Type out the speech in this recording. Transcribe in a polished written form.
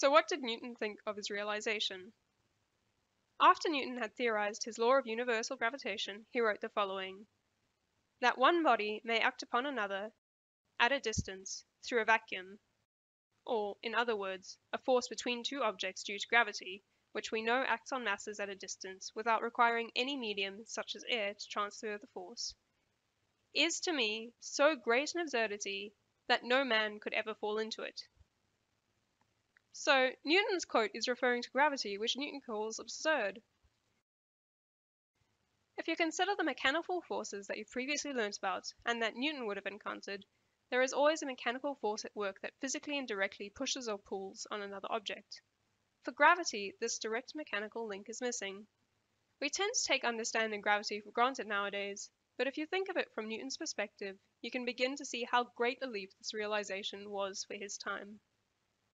So what did Newton think of his realization? After Newton had theorized his law of universal gravitation, he wrote the following: that one body may act upon another at a distance through a vacuum, or, in other words, a force between two objects due to gravity, which we know acts on masses at a distance without requiring any medium such as air to transfer the force, is to me so great an absurdity that no man could ever fall into it. So Newton's quote is referring to gravity, which Newton calls absurd. If you consider the mechanical forces that you've previously learnt about and that Newton would have encountered, there is always a mechanical force at work that physically and directly pushes or pulls on another object. For gravity, this direct mechanical link is missing. We tend to take understanding gravity for granted nowadays, but if you think of it from Newton's perspective, you can begin to see how great a leap this realization was for his time.